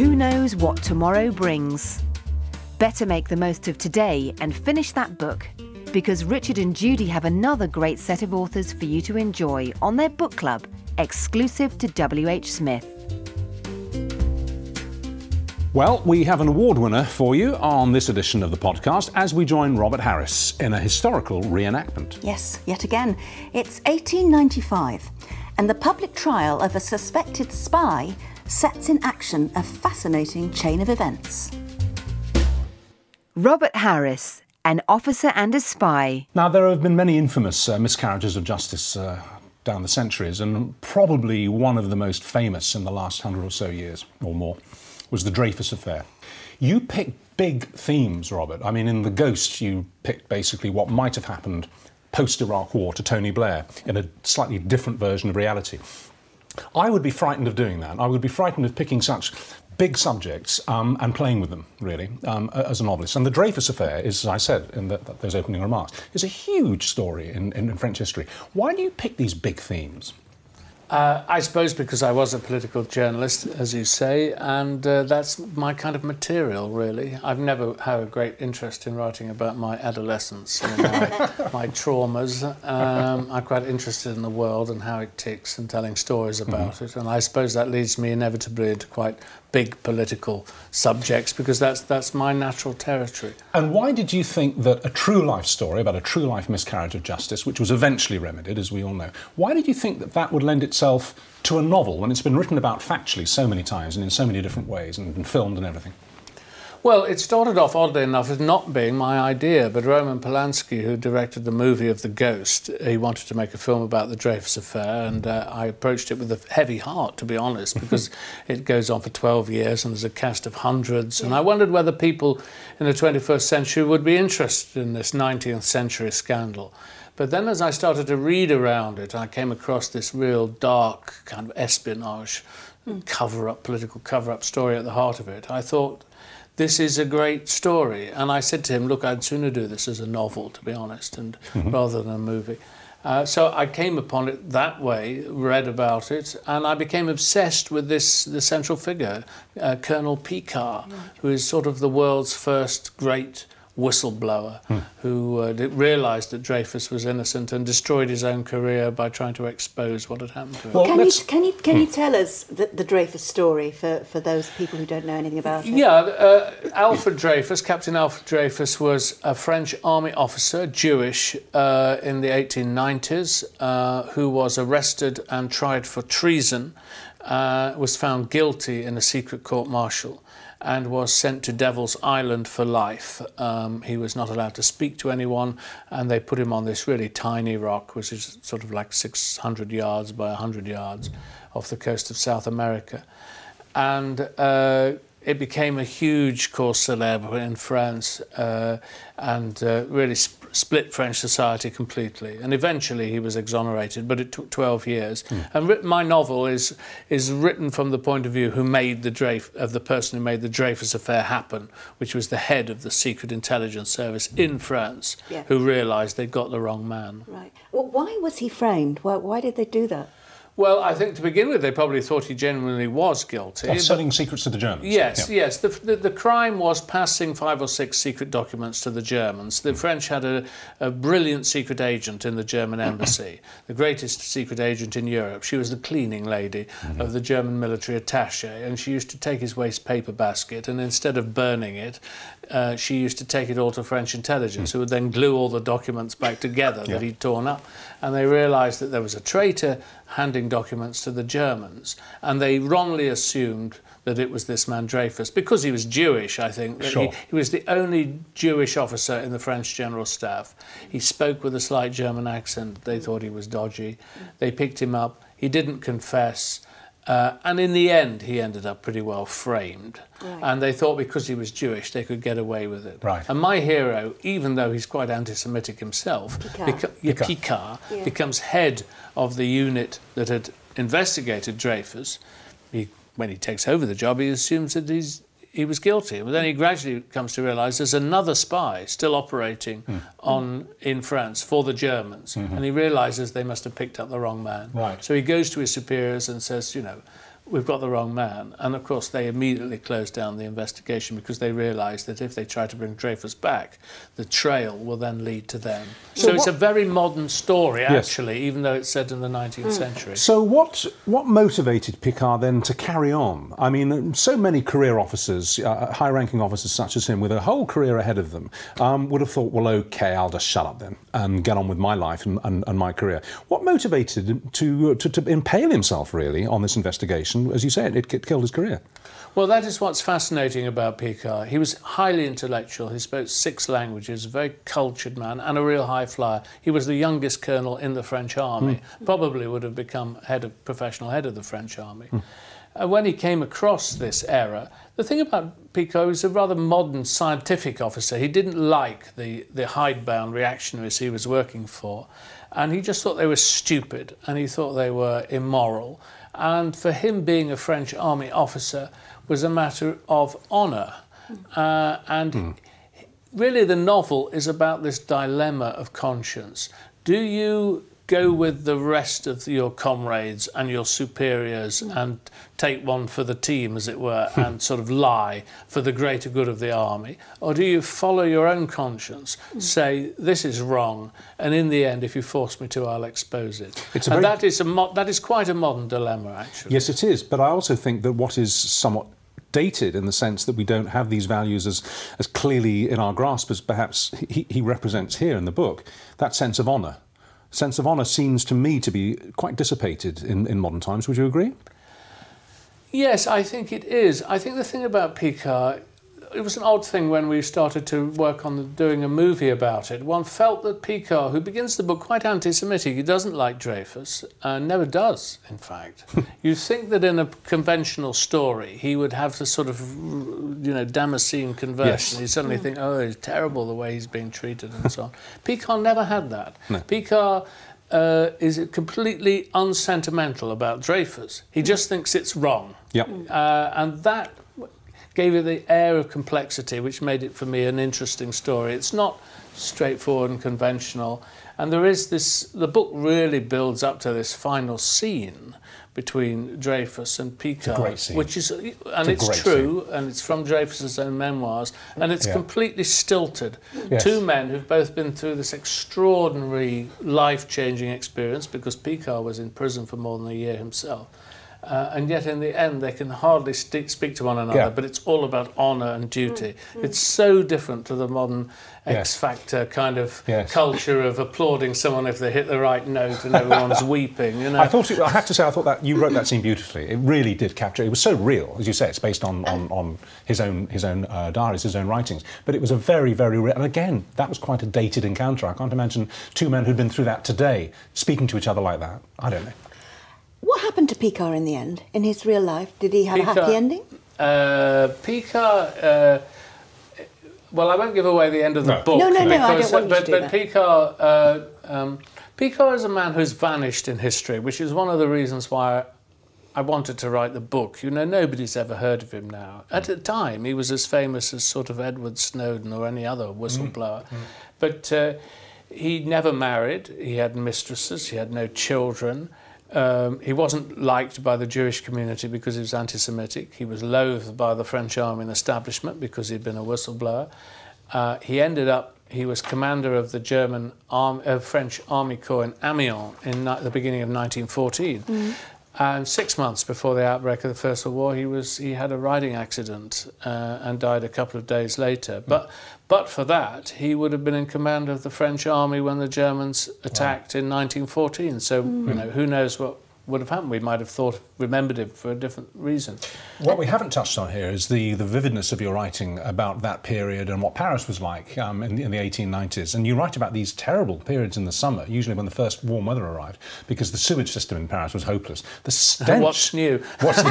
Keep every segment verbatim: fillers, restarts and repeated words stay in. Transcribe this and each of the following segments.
who knows what tomorrow brings. Better make the most of today and finish that book, because Richard and Judy have another great set of authors for you to enjoy on their book club, exclusive to W H Smith. Well, we have an award winner for you on this edition of the podcast as we join Robert Harris in a historical reenactment. Yes, yet again. It's eighteen ninety-five, and the public trial of a suspected spy sets in action a fascinating chain of events. Robert Harris, An Officer and a Spy. Now, there have been many infamous uh, miscarriages of justice uh, down the centuries, and probably one of the most famous in the last hundred or so years, or more, was the Dreyfus Affair. You picked big themes, Robert. I mean, in The Ghost, you picked basically what might have happened post-Iraq War to Tony Blair in a slightly different version of reality. I would be frightened of doing that. I would be frightened of picking such big subjects um, and playing with them, really, um, as a novelist. And the Dreyfus Affair is, as I said in the, those opening remarks, is a huge story in, in, in French history. Why do you pick these big themes? Uh, I suppose because I was a political journalist, as you say, and uh, that's my kind of material, really. I've never had a great interest in writing about my adolescence and my, my traumas. Um, I'm quite interested in the world and how it ticks and telling stories about mm-hmm. it, and I suppose that leads me inevitably into quite big political subjects, because that's that's my natural territory. And why did you think that a true life story about a true life miscarriage of justice, which was eventually remedied, as we all know, why did you think that that would lend itself to a novel when it's been written about factually so many times and in so many different ways and been filmed and everything? Well, it started off, oddly enough, as not being my idea, but Roman Polanski, who directed the movie of The Ghost, he wanted to make a film about the Dreyfus Affair, and uh, I approached it with a heavy heart, to be honest, because it goes on for twelve years and there's a cast of hundreds, and I wondered whether people in the twenty-first century would be interested in this nineteenth century scandal. But then as I started to read around it, I came across this real dark kind of espionage, cover-up, political cover-up story at the heart of it. I thought, this is a great story. And I said to him, look, I'd sooner do this as a novel, to be honest, and mm-hmm. rather than a movie. Uh, so I came upon it that way, read about it, and I became obsessed with this, this central figure, uh, Colonel Picquart, mm-hmm. who is sort of the world's first great whistleblower, mm. who uh, realised that Dreyfus was innocent and destroyed his own career by trying to expose what had happened to him. Well, can, you, can, you, can mm. you tell us the, the Dreyfus story for, for those people who don't know anything about it? Yeah, uh, Alfred Dreyfus, Captain Alfred Dreyfus, was a French army officer, Jewish, uh, in the eighteen nineties, uh, who was arrested and tried for treason, uh, was found guilty in a secret court-martial, and was sent to Devil's Island for life. Um, he was not allowed to speak to anyone, and they put him on this really tiny rock, which is sort of like six hundred yards by one hundred yards off the coast of South America. And uh, it became a huge cause célèbre in France, uh, and uh, really sp split French society completely. And eventually he was exonerated, but it took twelve years. Mm. And my novel is is written from the point of view who made the Dreyf of the person who made the Dreyfus Affair happen, which was the head of the Secret Intelligence Service in France, yeah. who realised they'd got the wrong man. Right. Well, why was he framed? Why, why did they do that? Well, I think to begin with, they probably thought he genuinely was guilty. Of selling secrets to the Germans. Yes, yeah. yes. The, the, the crime was passing five or six secret documents to the Germans. The mm. French had a, a brilliant secret agent in the German embassy, the greatest secret agent in Europe. She was the cleaning lady mm. of the German military attaché, and she used to take his waste paper basket, and instead of burning it, uh, she used to take it all to French intelligence, mm. who would then glue all the documents back together yeah. that he'd torn up. And they realised that there was a traitor handing documents to the Germans, and they wrongly assumed that it was this man Dreyfus, because he was Jewish, I think. Sure. He, he was the only Jewish officer in the French General Staff. He spoke with a slight German accent. They thought he was dodgy. They picked him up. He didn't confess. Uh, and in the end, he ended up pretty well framed. Right. And they thought because he was Jewish, they could get away with it. Right. And my hero, even though he's quite anti-Semitic himself, Picquart, beca Picquart. Yeah. becomes head of the unit that had investigated Dreyfus. He, when he takes over the job, he assumes that he's, he was guilty. But then he gradually comes to realise there's another spy still operating mm. on in France for the Germans. Mm-hmm. And he realises they must have picked up the wrong man. Right. So he goes to his superiors and says, you know, we've got the wrong man. And of course they immediately closed down the investigation because they realised that if they try to bring Dreyfus back, the trail will then lead to them. So, so it's a very modern story, actually, yes. even though it's set in the nineteenth mm. century. So what, what motivated Picquart then to carry on? I mean, so many career officers, uh, high-ranking officers such as him, with a whole career ahead of them, um, would have thought, well, OK, I'll just shut up then and get on with my life and, and, and my career. What motivated him to, to, to impale himself, really, on this investigation? As you said, it killed his career. Well, that is what's fascinating about Picquart. He was highly intellectual. He spoke six languages, a very cultured man and a real high flyer. He was the youngest colonel in the French army, mm. probably would have become head of, professional head of the French army. Mm. Uh, when he came across this era, the thing about Picquart, he was a rather modern scientific officer. He didn't like the, the hidebound reactionaries he was working for, and he just thought they were stupid and he thought they were immoral. And for him, being a French army officer was a matter of honour. Uh, and mm. really the novel is about this dilemma of conscience. Do you go with the rest of your comrades and your superiors mm. and take one for the team, as it were, and sort of lie for the greater good of the army? Or do you follow your own conscience, mm. say, this is wrong, and in the end, if you force me to, I'll expose it? It's a and very... that, is a mo that is quite a modern dilemma, actually. Yes, it is, but I also think that what is somewhat dated in the sense that we don't have these values as, as clearly in our grasp as perhaps he, he represents here in the book, that sense of honour. Sense of honour seems to me to be quite dissipated in, in modern times. Would you agree? Yes, I think it is. I think the thing about Picquart, it was an odd thing when we started to work on the, doing a movie about it. One felt that Picquart, who begins the book quite anti-Semitic, he doesn't like Dreyfus, and never does, in fact. You think that in a conventional story he would have this sort of, you know, Damascene conversion. Yes. You suddenly mm. think, oh, it's terrible the way he's being treated and so on. Picquart never had that. No. Picquart uh, is completely unsentimental about Dreyfus. He just thinks it's wrong. Yep. Uh, and that gave it the air of complexity, which made it, for me, an interesting story. It's not straightforward and conventional. And there is this... The book really builds up to this final scene between Dreyfus and Picquart, which is... And it's, it's true, scene. and it's from Dreyfus's own memoirs, and it's yeah. completely stilted. Yes. Two men who've both been through this extraordinary, life-changing experience, because Picquart was in prison for more than a year himself. Uh, and yet, in the end, they can hardly st speak to one another, yeah. but it's all about honour and duty. Mm-hmm. It's so different to the modern yes. X Factor kind of yes. culture of applauding someone if they hit the right note and everyone's weeping. You know? I thought, it, I have to say, I thought that you wrote that scene beautifully. It really did capture. It was so real, as you say. It's based on on, on his own his own uh, diaries, his own writings. But it was a very very real. And again, that was quite a dated encounter. I can't imagine two men who'd been through that today speaking to each other like that. I don't know. What happened to Picquart in the end, in his real life? Did he have Picquart, a happy ending? Uh, Picquart, uh, well, I won't give away the end of the no. book. No, no, no, because, I don't want but, you to but do that. Picquart, uh, um, Picquart is a man who's vanished in history, which is one of the reasons why I wanted to write the book. You know, nobody's ever heard of him now. At the time, he was as famous as sort of Edward Snowden or any other whistleblower. Mm. Mm. But uh, he never married. He had mistresses. He had no children. Um, he wasn't liked by the Jewish community because he was anti-Semitic. He was loathed by the French army and establishment because he'd been a whistleblower. Uh, he ended up, he was commander of the German arm, uh, French Army Corps in Amiens in the beginning of nineteen fourteen. Mm-hmm. And six months before the outbreak of the First World War, he was he had a riding accident uh, and died a couple of days later. But mm. but for that, he would have been in command of the French army when the Germans attacked wow. in nineteen fourteen. So mm. you know, who knows what would have happened? We might have thought remembered him for a different reason. What we haven't touched on here is the the vividness of your writing about that period and what Paris was like um, in, the, in the eighteen nineties. And you write about these terrible periods in the summer, usually when the first warm weather arrived, because the sewage system in Paris was hopeless. The stench. What's new? What's new?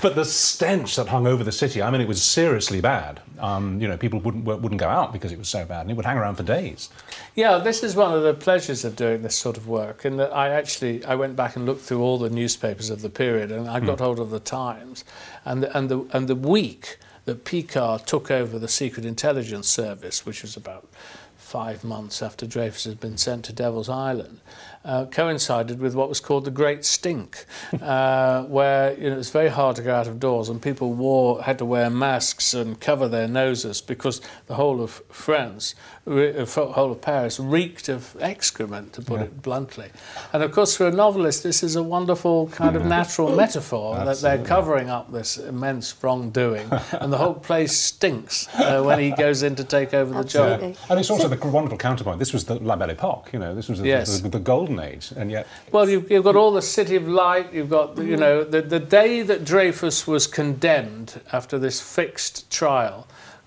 But the stench that hung over the city. I mean, it was seriously bad. Um, you know, people wouldn't wouldn't go out because it was so bad, and it would hang around for days. Yeah, this is one of the pleasures of doing this sort of work, in that I actually I went back and looked through all the newspapers of the period, and I got mm. hold of the Times, and the, and the and the week that Picquart took over the Secret Intelligence Service, which was about five months after Dreyfus had been sent to Devil's Island, uh, coincided with what was called the Great Stink, uh, where you know, it was very hard to go out of doors, and people wore, had to wear masks and cover their noses because the whole of France, the whole of Paris, reeked of excrement, to put yeah. it bluntly. And of course, for a novelist, this is a wonderful kind of natural metaphor that they're covering up this immense wrongdoing, and the whole place stinks uh, when he goes in to take over Absolutely. the job. Yeah. And it's also the wonderful counterpoint. This was the La Belle Epoque, you know. This was the, yes. the, the, the golden age, and yet. Well, you've, you've got all the City of Light. You've got, you know, the the day that Dreyfus was condemned after this fixed trial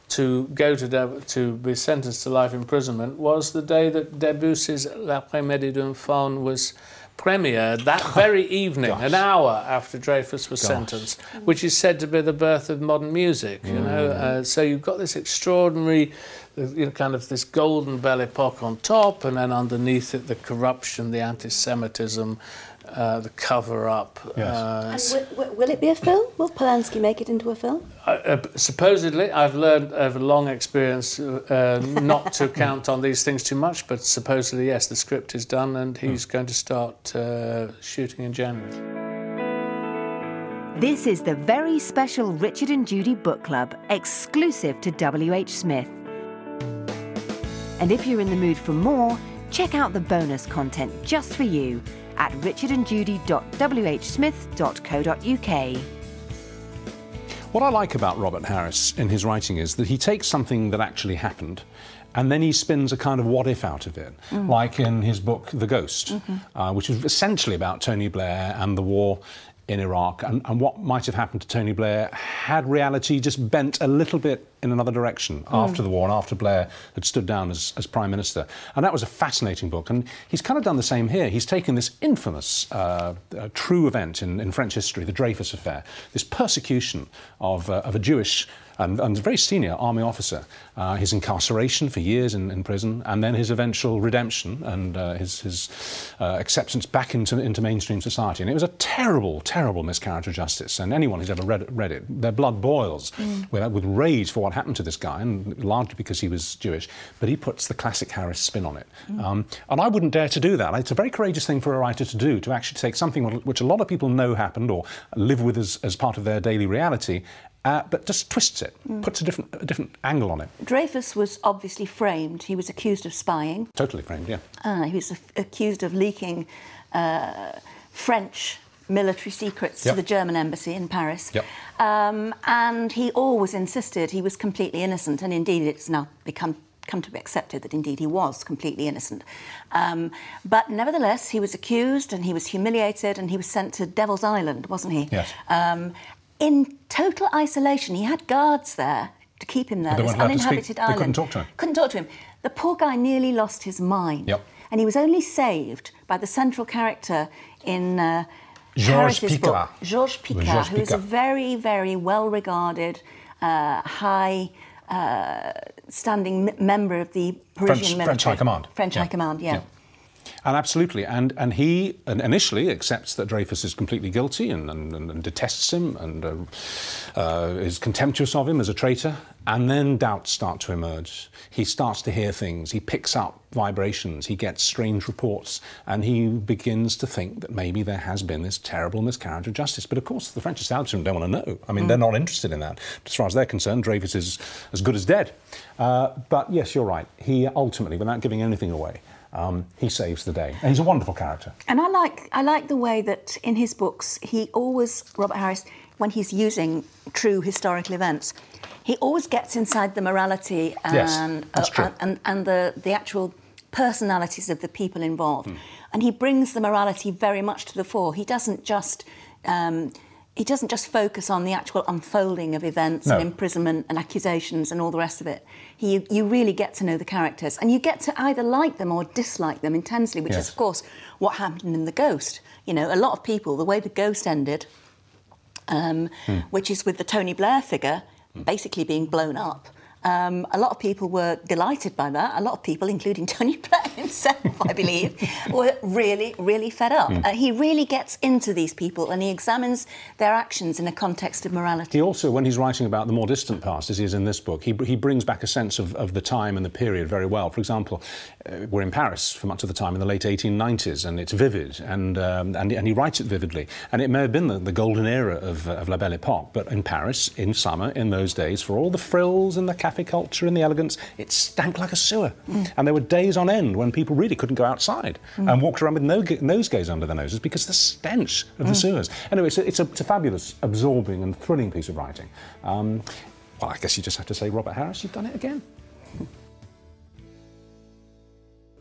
to go to to be sentenced to life imprisonment was the day that Debussy's L'Après-midi d'un Faune was premiered, that very evening, Gosh. an hour after Dreyfus was Gosh. sentenced, which is said to be the birth of modern music, you mm. know. Uh, so you've got this extraordinary, you know, kind of this golden Belle Epoque on top, and then underneath it the corruption, the anti-Semitism, Uh, the cover-up. Yes. Uh, will, will it be a film? Will Polanski make it into a film? Uh, uh, supposedly. I've learned over long experience uh, not to count on these things too much, but supposedly, yes, the script is done and he's mm. going to start uh, shooting in January. This is the very special Richard and Judy Book Club, exclusive to W H Smith. And if you're in the mood for more, check out the bonus content just for you at richard and judy dot w h smith dot co dot u k. What I like about Robert Harris in his writing is that he takes something that actually happened and then he spins a kind of what-if out of it, mm. like in his book The Ghost, mm-hmm. uh, which is essentially about Tony Blair and the war in Iraq, and, and what might have happened to Tony Blair had reality just bent a little bit in another direction mm. after the war and after Blair had stood down as, as Prime Minister. And that was a fascinating book, and he's kind of done the same here. He's taken this infamous uh, uh, true event in, in French history, the Dreyfus Affair, this persecution of, uh, of a Jewish and, and very senior army officer, uh, his incarceration for years in, in prison, and then his eventual redemption and uh, his, his uh, acceptance back into, into mainstream society. And it was a terrible, terrible miscarriage of justice, and anyone who's ever read it, read it their blood boils mm. with, with rage for what happened to this guy, and largely because he was Jewish, but he puts the classic Harris spin on it. Mm. Um, and I wouldn't dare to do that. It's a very courageous thing for a writer to do, to actually take something which a lot of people know happened or live with as, as part of their daily reality, Uh, but just twists it, mm. puts a different, a different angle on it. Dreyfus was obviously framed. He was accused of spying. Totally framed, yeah. Uh, he was accused of leaking uh, French military secrets yep. to the German embassy in Paris. Yep. Um, and he always insisted he was completely innocent, and indeed it's now become come to be accepted that indeed he was completely innocent. Um, but nevertheless, he was accused and he was humiliated and he was sent to Devil's Island, wasn't he? Yes. Um, in total isolation. He had guards there to keep him there, this uninhabited island. They couldn't talk to him. Couldn't talk to him. The poor guy nearly lost his mind. Yep. And he was only saved by the central character in uh, Georges Picquart. Georges Picquart, who is a very, very well-regarded, uh, high... Uh, standing member of the Parisian French, military. French High Command. French yeah. High Command, yeah. yeah. And absolutely, and, and he initially accepts that Dreyfus is completely guilty and, and, and detests him and uh, uh, is contemptuous of him as a traitor, and then doubts start to emerge. He starts to hear things, he picks up vibrations, he gets strange reports, and he begins to think that maybe there has been this terrible miscarriage of justice. But of course the French establishment don't want to know. I mean, mm. they're not interested in that. As far as they're concerned, Dreyfus is as good as dead. Uh, but yes, you're right, he ultimately, without giving anything away, Um, he saves the day. And he's a wonderful character. And I like, I like the way that in his books he always, Robert Harris, when he's using true historical events, he always gets inside the morality and, yes, that's true. Uh, and, and the, the actual personalities of the people involved. Mm. And he brings the morality very much to the fore. He doesn't just... Um, He doesn't just focus on the actual unfolding of events no. and imprisonment and accusations and all the rest of it. He, you really get to know the characters, and you get to either like them or dislike them intensely, which yes. is, of course, what happened in The Ghost. You know, a lot of people, the way The Ghost ended, um, mm. which is with the Tony Blair figure mm. basically being blown up, Um, a lot of people were delighted by that. A lot of people, including Tony Blair, himself, I believe, were really, really fed up. Mm. Uh, he really gets into these people and he examines their actions in a context of morality. He also, when he's writing about the more distant past, as he is in this book, he, he brings back a sense of, of the time and the period very well. For example, uh, we're in Paris for much of the time in the late eighteen nineties, and it's vivid, and, um, and, and he writes it vividly. And it may have been the, the golden era of, uh, of La Belle Epoque, but in Paris, in summer, in those days, for all the frills and the café culture and the elegance, it stank like a sewer. Mm. And there were days on end when people really couldn't go outside mm. and walked around with no nosegays under their noses because the stench of mm. the sewers. Anyway, it's a, it's, a, it's a fabulous, absorbing and thrilling piece of writing. Um, well, I guess you just have to say, Robert Harris, you've done it again. The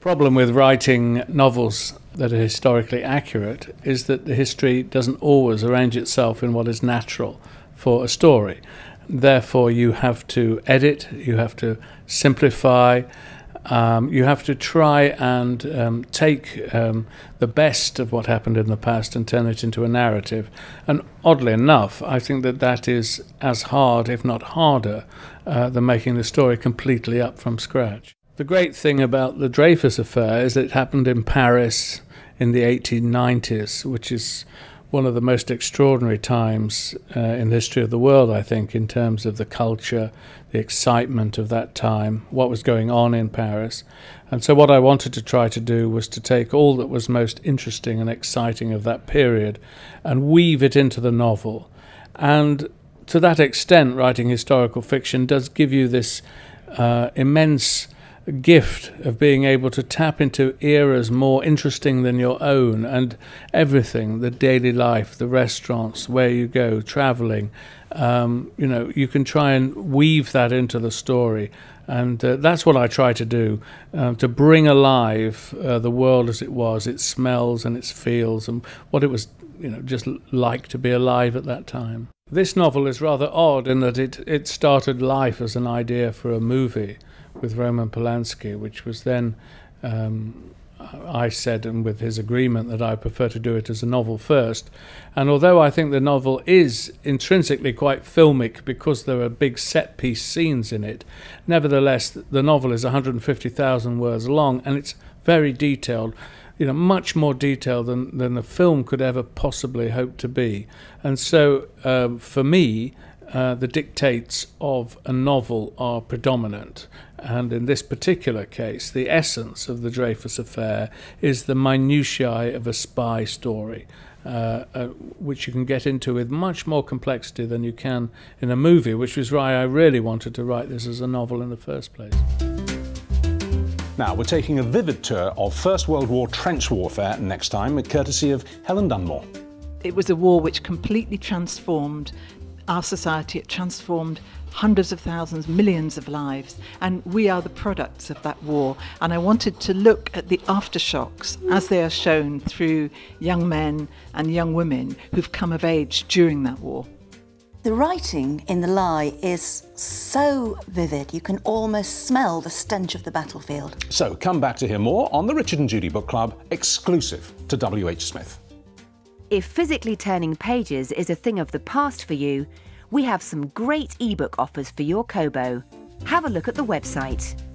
problem with writing novels that are historically accurate is that the history doesn't always arrange itself in what is natural for a story. Therefore, you have to edit, you have to simplify, um, you have to try and um, take um, the best of what happened in the past and turn it into a narrative. And oddly enough, I think that that is as hard, if not harder, uh, than making the story completely up from scratch. The great thing about the Dreyfus Affair is that it happened in Paris in the eighteen nineties, which is one of the most extraordinary times uh, in the history of the world, I think, in terms of the culture, the excitement of that time, what was going on in Paris. And so what I wanted to try to do was to take all that was most interesting and exciting of that period and weave it into the novel. And to that extent, writing historical fiction does give you this uh, immense gift of being able to tap into eras more interesting than your own, and everything, the daily life, the restaurants, where you go, travelling, um, you know, you can try and weave that into the story. And uh, that's what I try to do, um, to bring alive uh, the world as it was, its smells and its feels, and what it was, you know, just like to be alive at that time. This novel is rather odd in that it, it started life as an idea for a movie with Roman Polanski, which was then, um, I said, and with his agreement, that I prefer to do it as a novel first. And although I think the novel is intrinsically quite filmic because there are big set-piece scenes in it, nevertheless, the novel is one hundred fifty thousand words long, and it's very detailed, you know, much more detailed than, than the film could ever possibly hope to be. And so, um, for me, Uh, the dictates of a novel are predominant, and in this particular case the essence of the Dreyfus Affair is the minutiae of a spy story, uh, uh, which you can get into with much more complexity than you can in a movie, which is why I really wanted to write this as a novel in the first place. Now, we're taking a vivid tour of First World War trench warfare next time, courtesy of Helen Dunmore. It was a war which completely transformed our society. It transformed hundreds of thousands, millions of lives, and we are the products of that war. And I wanted to look at the aftershocks as they are shown through young men and young women who've come of age during that war. The writing in The Lie is so vivid, you can almost smell the stench of the battlefield. So come back to hear more on the Richard and Judy Book Club, exclusive to W H Smith. If physically turning pages is a thing of the past for you, we have some great ebook offers for your Kobo. Have a look at the website.